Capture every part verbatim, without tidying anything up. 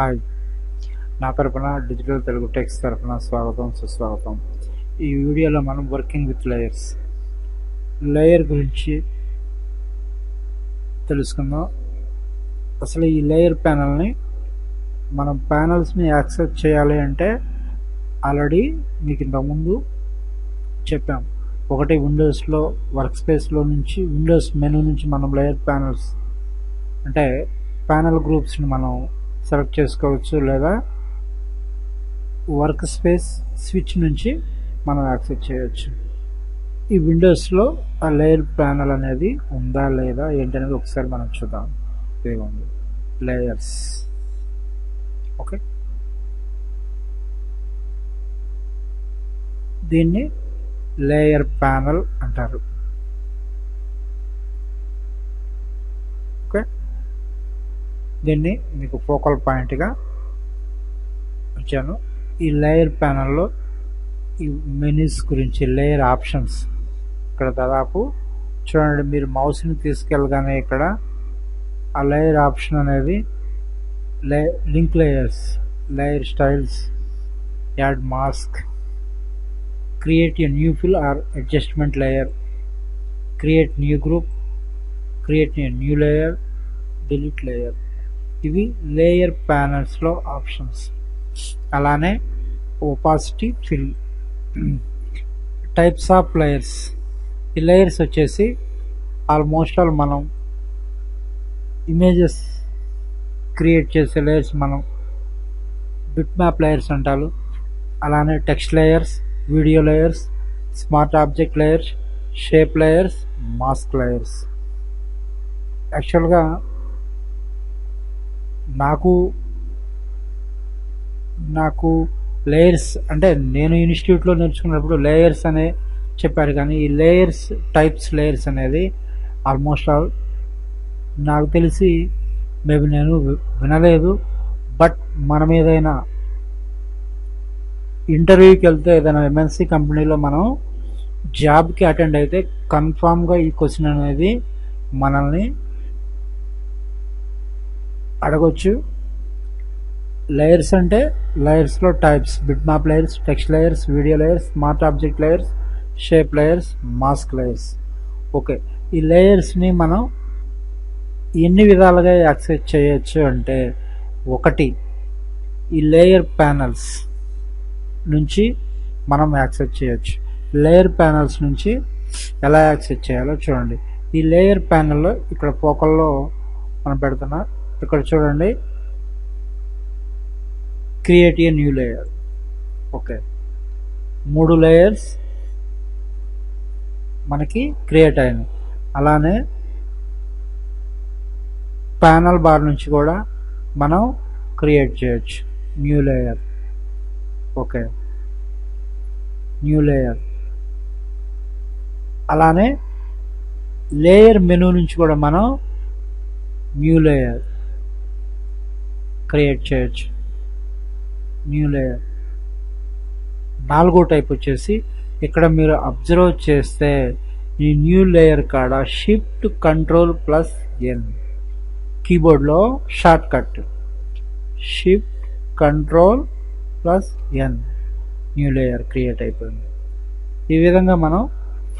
हाय ना तरफना digital Telugu techs तरफना स्वागतम सुस्वागतम। ఈ వీడియోలో మనం వర్కింగ్ విత్ లేయర్స్ లేయర్ గురించి తెలుసుకుందాం। అసలు ఈ లేయర్ ప్యానల్ని మనం ప్యానల్స్ని యాక్సెస్ చేయాలి అంటే ఆల్రెడీ మీకు ఇంతకుముందు చెప్పాం, ఒకటి విండోస్లో వర్క్ స్పేస్లో నుంచి విండోస్ మెనూ నుంచి మనం లేయర్ ప్యానల్స్ అంటే ప్యానల్ గ్రూప్స్ని మనం సెలెక్ట్ చేసుకోవచ్చు, లేదా వర్క్ స్పేస్ స్విచ్ నుంచి మనం యాక్సెస్ చేయొచ్చు। ఈ విండోస్లో ఆ లేయర్ ప్యానల్ అనేది ఉందా లేదా ఏంటనేది ఒకసారి మనం చూద్దాం। ఏముంది లేయర్స్, ఓకే దీన్ని లేయర్ ప్యానల్ అంటారు। ఓకే దీన్ని మీకు ఫోకల్ పాయింట్గా ఇచ్చాను। ఈ లేయర్ ప్యానల్లో ఈ మెనూస్ గురించి లేయర్ ఆప్షన్స్ ఇక్కడ దాదాపు చూడండి, మీరు మౌస్ని తీసుకెళ్ళగానే ఇక్కడ ఆ లేయర్ ఆప్షన్ అనేది లే link layers, layer styles, add mask, create a new fill or adjustment layer, create new group, create a new layer, delete layer, ఇవి లేయర్ ప్యానల్స్లో ఆప్షన్స్। అలానే opacity, fill, types of layers, ఈ layers వచ్చేసి almost all మనం images create చేసే layers మనం bit map layers అంటారు, అలానే text layers, video layers, smart object layers, shape layers, mask layers. యాక్చువల్గా నాకు నాకు లేయర్స్ అంటే నేను ఇన్స్టిట్యూట్లో నేర్చుకున్నప్పుడు లేయర్స్ అనే చెప్పారు, కానీ ఈ లేయర్స్ టైప్స్ లేయర్స్ అనేది ఆల్మోస్ట్ ఆల్ నాకు తెలిసి మేబీ నేను వినలేదు, బట్ మనం ఏదైనా ఇంటర్వ్యూకి వెళ్తే ఏదైనా ఎంఎన్సీ కంపెనీలో మనం జాబ్కి అటెండ్ అయితే కన్ఫామ్గా ఈ క్వశ్చన్ అనేది మనల్ని అడగొచ్చు। లేయర్స్ అంటే లేయర్స్లో types, bit map layers, text layers, video layers, smart object layers, shape layers, mask layers. Okay ఈ లేయర్స్ని మనం ఎన్ని విధాలుగా యాక్సెస్ చేయొచ్చు అంటే, ఒకటి ఈ లేయర్ ప్యానల్స్ నుంచి మనం యాక్సెస్ చేయొచ్చు। లేయర్ ప్యానల్స్ నుంచి ఎలా యాక్సెస్ చేయాలో చూడండి। ఈ లేయర్ ప్యానల్లో ఇక్కడ ఫోకల్లో మనం పెడుతున్నా, ఇక్కడ చూడండి create a new layer, okay మూడు లేయర్స్ మనకి క్రియేట్ అయినాయి। అలానే ప్యానల్ బార్ నుంచి కూడా మనం క్రియేట్ చేయొచ్చు new layer, okay new layer, అలానే లేయర్ మెనూ నుంచి కూడా మనం న్యూ లేయర్ క్రియేట్ చేయొచ్చు న్యూ లేయర్। నాలుగో టైప్ వచ్చేసి ఇక్కడ మీరు అబ్జర్వ్ చేస్తే ఈ న్యూ లేయర్ కాడ షిఫ్ట్ కంట్రోల్ ప్లస్ ఎన్ కీబోర్డ్లో shortcut, shift control plus N new layer create అయిపోయింది। ఈ విధంగా మనం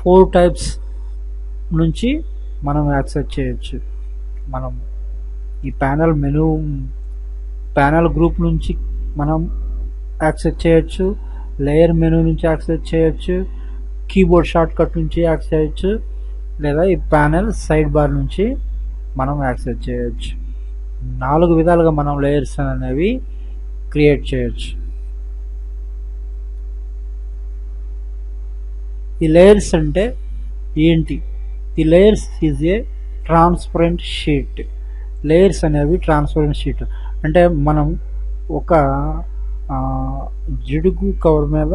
ఫోర్ టైప్స్ నుంచి మనం యాక్సెస్ చేయొచ్చు। మనం ఈ ప్యానల్ మెనూ ప్యానల్ గ్రూప్ నుంచి మనం యాక్సెస్ చేయొచ్చు, లేయర్ మెనూ నుంచి యాక్సెస్ చేయొచ్చు, కీబోర్డ్ షార్ట్ కట్ నుంచి యాక్సెస్ చేయొచ్చు, లేదా ఈ ప్యానల్ సైడ్ బార్ నుంచి మనం యాక్సెస్ చేయొచ్చు। నాలుగు విధాలుగా మనం లేయర్స్ అనేవి క్రియేట్ చేయొచ్చు। ఈ లేయర్స్ అంటే ఏంటి? ఈ layers is a transparent sheet, layers అనేవి ట్రాన్స్పరెంట్ షీట్ అంటే మనం ఒక జిడుగు కవర్ మీద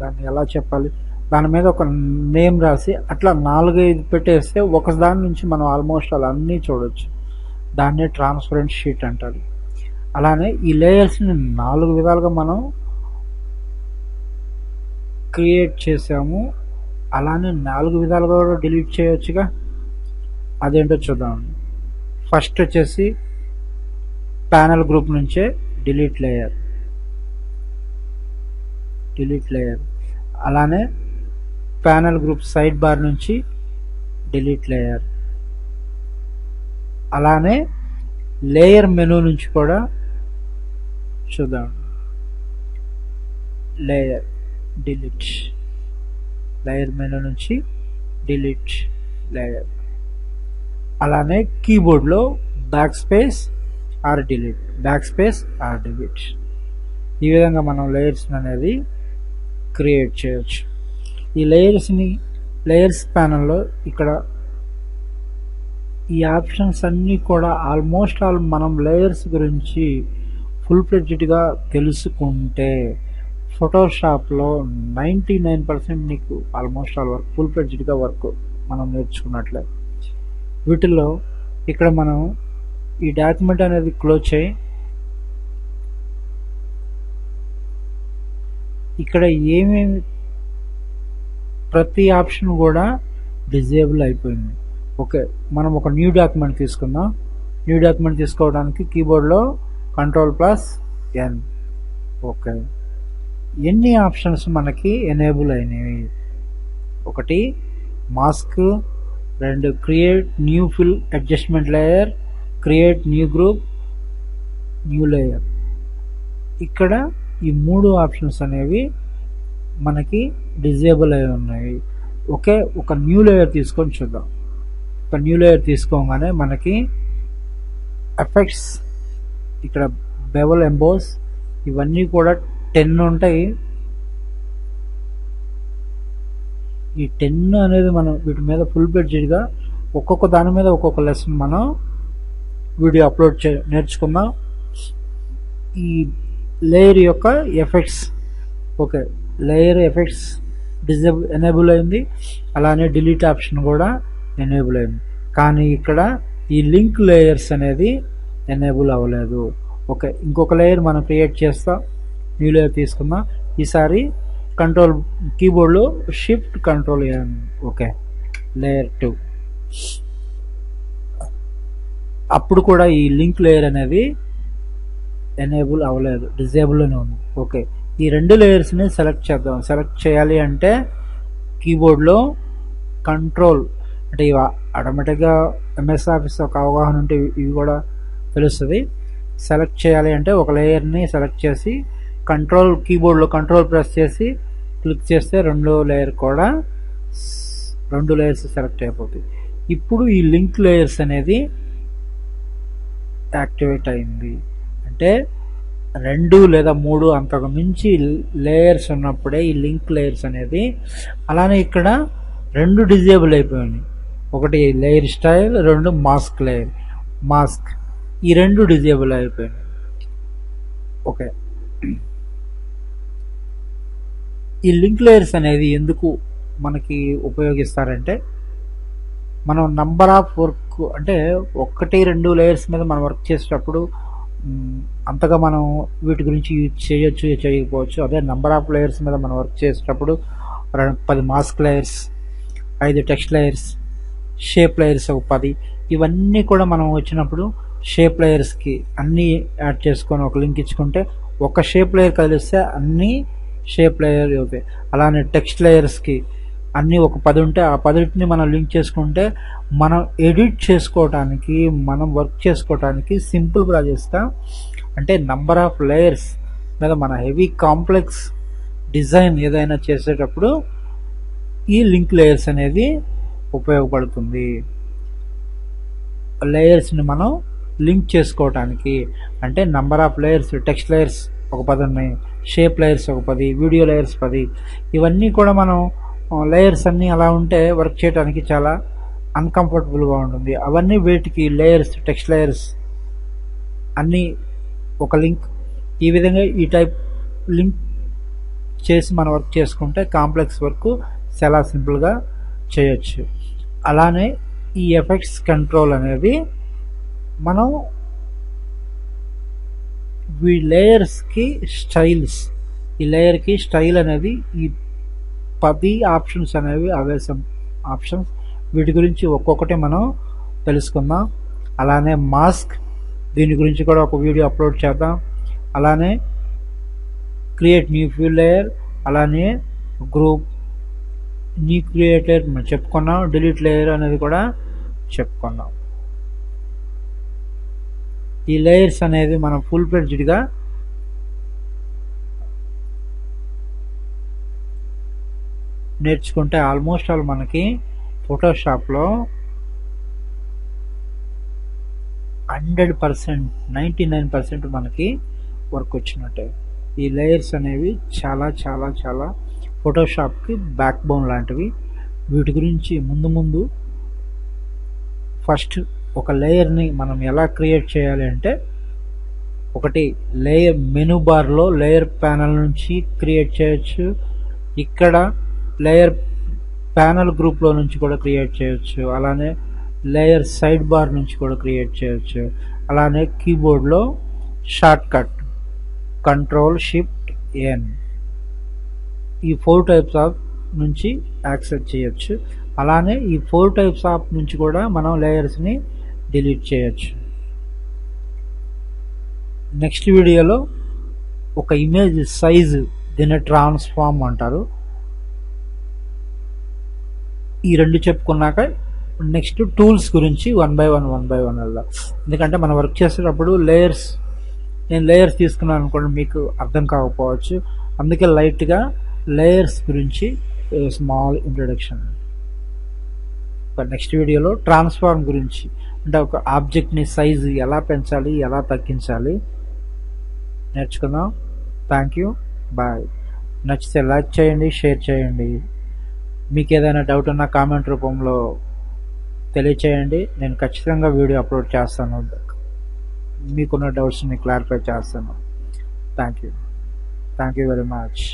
దాన్ని ఎలా చెప్పాలి, దాని మీద ఒక నేమ్ రాసి అట్లా నాలుగైదు పెట్టేస్తే ఒక దాని నుంచి మనం ఆల్మోస్ట్ అలా అన్నీ చూడవచ్చు, దాన్నే ట్రాన్స్పరెంట్ షీట్ అంటారు। అలానే ఈ లేయర్స్ని నాలుగు విధాలుగా మనం క్రియేట్ చేసాము, అలానే నాలుగు విధాలుగా కూడా డిలీట్ చేయొచ్చుగా, అదేంటో చూద్దాం। ఫస్ట్ వచ్చేసి पैनल ग्रुप नुंचे delete layer delete layer అలానే पैनल ग्रुप साइड बार नुंची delete layer అలానే layer menu नुंची कोड़ा चुदाँ layer delete layer menu नुंची delete layer అలానే keyboard लो backspace or delete backspace or delete ఈ విధంగా మనం లేయర్స్ అనేది క్రియేట్ చేయొచ్చు. ఈ లేయర్స్ని లేయర్స్ ప్యానెల్లో ఇక్కడ ఈ ఆప్షన్స్ అన్నీ కూడా ఆల్మోస్ట్ ఆల్ మనం లేయర్స్ గురించి ఫుల్ ఫ్లెడ్జ్డ్గా తెలుసుకుంటే ఫోటోషాప్లో నైంటీ నైన్ పర్సెంట్ నీకు ఆల్మోస్ట్ ఆల్ వర్క్ ఫుల్ ఫ్లెడ్జ్డ్గా వర్క్ మనం నేర్చుకున్నట్లే. వీటిలో ఇక్కడ మనం ఈ డాక్యుమెంట్ అనేది క్లోజ్ చేయి. ఇక్కడ ఏమేమి ప్రతి ఆప్షన్ కూడా డిజేబుల్ అయిపోయింది. ఓకే, మనం ఒక న్యూ డాక్యుమెంట్ తీసుకుందాం. న్యూ డాక్యుమెంట్ తీసుకోవడానికి కీబోర్డ్లో కంట్రోల్ ప్లస్ ఎన్. ఓకే, ఎన్ని ఆప్షన్స్ మనకి ఎనేబుల్ అయినవి? ఒకటి మాస్క్, రెండు create new fill adjustment layer, create new group, new layer. ఇక్కడ ఈ మూడు ఆప్షన్స్ అనేవి మనకి డిజేబుల్ అయి ఉన్నాయి. ఓకే, ఒక న్యూ లేయర్ తీసుకొని చూద్దాం. ఒక న్యూ లేయర్ తీసుకోగానే మనకి ఎఫెక్ట్స్, ఇక్కడ బెవల్, ఎంబోస్ ఇవన్నీ కూడా టెన్ ఉంటాయి. ఈ టెన్ అనేది మనం వీటి మీద ఫుల్ బెడ్జెట్గా ఒక్కొక్క దాని మీద ఒక్కొక్క లెసన్ మనం వీడియో అప్లోడ్ చే నేర్చుకుందాం. ఈ లేయర్ యొక్క effects, okay layer effects disable enable అయింది, అలానే డిలీట్ ఆప్షన్ కూడా ఎనేబుల్ అయింది. కానీ ఇక్కడ ఈ లింక్ లేయర్స్ అనేది ఎనేబుల్ అవ్వలేదు. ఓకే, ఇంకొక లేయర్ మనం క్రియేట్ చేస్తాం. న్యూ లేయర్ తీసుకుందాం. ఈసారి కంట్రోల్ కీబోర్డ్లో షిఫ్ట్ కంట్రోల్ చేయండి. Okay, layer two. అప్పుడు కూడా ఈ లింక్ లేయర్ అనేది ఎనేబుల్ అవ్వలేదు, డిజేబుల్లోనే ఉంది. ఓకే, ఈ రెండు లేయర్స్ని సెలెక్ట్ చేద్దాం. సెలెక్ట్ చేయాలి అంటే కీబోర్డ్లో కంట్రోల్, అంటే ఇవి ఆటోమేటిక్గా ఎంఎస్ ఆఫీస్ ఒక అవగాహన ఉంటే ఇవి కూడా తెలుస్తుంది. సెలెక్ట్ చేయాలి అంటే ఒక లేయర్ని సెలెక్ట్ చేసి కంట్రోల్ కీబోర్డ్లో కంట్రోల్ ప్రెస్ చేసి క్లిక్ చేస్తే రెండో లేయర్ కూడా రెండు లేయర్స్ సెలెక్ట్ అయిపోతుంది. ఇప్పుడు ఈ లింక్ లేయర్స్ అనేది యాక్టివేట్ అయింది. అంటే రెండు లేదా మూడు అంతకు మించి లేయర్స్ ఉన్నప్పుడే ఈ లింక్ లేయర్స్ అనేది. అలానే ఇక్కడ రెండు డిజేబుల్ అయిపోయింది. ఒకటి లేయర్ స్టైల్, రెండు మాస్క్ లేయర్. మాస్క్ ఈ రెండు డిజేబుల్ అయిపోయింది. ఓకే, ఈ లింక్ లేయర్స్ అనేది ఎందుకు మనకి ఉపయోగిస్తారంటే మనం నంబర్ ఆఫ్ వర్క్, అంటే ఒకటి రెండు లేయర్స్ మీద మనం వర్క్ చేసేటప్పుడు అంతగా మనం వీటి గురించి యూజ్ చేయొచ్చు, చేయకపోవచ్చు. అదే నెంబర్ ఆఫ్ లేయర్స్ మీద మనం వర్క్ చేసేటప్పుడు పది మాస్క్ లేయర్స్, ఐదు టెక్స్ట్ లేయర్స్, షేప్ లేయర్స్ ఒక పది, ఇవన్నీ కూడా మనం వచ్చినప్పుడు షేప్ లేయర్స్కి అన్నీ యాడ్ చేసుకొని ఒక లింక్ ఇచ్చుకుంటే ఒక షేప్ లేయర్ కలిస్తే అన్నీ షేప్ లేయర్ అవుతాయి. అలానే టెక్స్ట్ లేయర్స్కి అన్నీ ఒక పది ఉంటే ఆ పదిటిని మనం లింక్ చేసుకుంటే మనం ఎడిట్ చేసుకోవటానికి, మనం వర్క్ చేసుకోవటానికి సింపుల్ ప్రాజెస్తా. అంటే నంబర్ ఆఫ్ లేయర్స్ మీద మన హెవీ కాంప్లెక్స్ డిజైన్ ఏదైనా చేసేటప్పుడు ఈ లింక్ లేయర్స్ అనేది ఉపయోగపడుతుంది. లేయర్స్ని మనం లింక్ చేసుకోవటానికి, అంటే number of layers, text layers ఒక పది ఉన్నాయి, షేప్ లేయర్స్ ఒక పది, వీడియో లేయర్స్ పది, ఇవన్నీ కూడా మనం లేయర్స్ అన్నీ అలా ఉంటే వర్క్ చేయడానికి చాలా అన్కంఫర్టబుల్గా ఉంటుంది. అవన్నీ వీటికి లేయర్స్, టెక్స్ట్ లేయర్స్ అన్నీ ఒక లింక్, ఈ విధంగా ఈ టైప్ లింక్ చేసి మనం వర్క్ చేసుకుంటే కాంప్లెక్స్ వర్క్ చాలా సింపుల్గా చేయొచ్చు. అలానే ఈ ఎఫెక్ట్స్ కంట్రోల్ అనేది మనం ఈ లేయర్స్కి స్టైల్స్, ఈ లేయర్కి స్టైల్ అనేది ఈ పది ఆప్షన్స్ అనేవి అవేసం ఆప్షన్స్, వీటి గురించి ఒక్కొక్కటి మనం తెలుసుకుందాం. అలానే మాస్క్, దీని గురించి కూడా ఒక వీడియో అప్లోడ్ చేద్దాం. అలానే క్రియేట్ న్యూ ఫ్యూల్ లేయర్, అలానే గ్రూప్ న్యూ క్రియేట్ లేయర్ మనం చెప్పుకున్నాం, డిలీట్ లేయర్ అనేది కూడా చెప్పుకున్నాం. ఈ లేయర్స్ అనేది మనం ఫుల్ ఫ్లెడ్జ్డ్గా నేర్చుకుంటే ఆల్మోస్ట్ ఆల్ మనకి ఫోటోషాప్లో hundred percent ninety nine percent మనకి వర్క్ వచ్చినట్టే. ఈ లేయర్స్ అనేవి చాలా చాలా చాలా ఫోటోషాప్కి బ్యాక్ బోన్ లాంటివి. వీటి గురించి ముందు ముందు ఫస్ట్ ఒక లేయర్ని మనం ఎలా క్రియేట్ చేయాలి అంటే, ఒకటి లేయర్ మెనూ బార్లో లేయర్ ప్యానల్ నుంచి క్రియేట్ చేయొచ్చు, ఇక్కడ లేయర్ ప్యానల్ గ్రూప్లో నుంచి కూడా క్రియేట్ చేయొచ్చు, అలానే లేయర్ సైడ్ బార్ నుంచి కూడా క్రియేట్ చేయొచ్చు, అలానే కీబోర్డ్లో shortcut control shift N ఈ ఫోర్ టైప్స్ ఆఫ్ నుంచి యాక్సెస్ చేయొచ్చు. అలానే ఈ ఫోర్ టైప్స్ ఆఫ్ నుంచి కూడా మనం లేయర్స్ని డిలీట్ చేయొచ్చు. నెక్స్ట్ వీడియోలో ఒక ఇమేజ్ సైజు, దీన్ని ట్రాన్స్ఫార్మ్ అంటారు. ఈ రెండు చెప్పుకున్నాక నెక్స్ట్ టూల్స్ గురించి one by one one by one వెళ్దాం. ఎందుకంటే మనం వర్క్ చేసేటప్పుడు లేయర్స్, నేను లేయర్స్ తీసుకున్నాను అనుకోండి మీకు అర్థం కాకపోవచ్చు, అందుకే లైట్గా లేయర్స్ గురించి స్మాల్ ఇంట్రొడక్షన్. నెక్స్ట్ వీడియోలో ట్రాన్స్ఫార్మ్ గురించి, అంటే ఒక ఆబ్జెక్ట్ని సైజు ఎలా పెంచాలి ఎలా తగ్గించాలి నేర్చుకుందాం. Thank you, bye. నచ్చితే లైక్ చేయండి, షేర్ చేయండి. మీకు ఏదైనా డౌట్ ఉన్నా కామెంట్ రూపంలో తెలియచేయండి. నేను ఖచ్చితంగా వీడియో అప్లోడ్ చేస్తాను, మీకున్న డౌట్స్ని క్లారిఫై చేస్తాను. Thank you, thank you very much.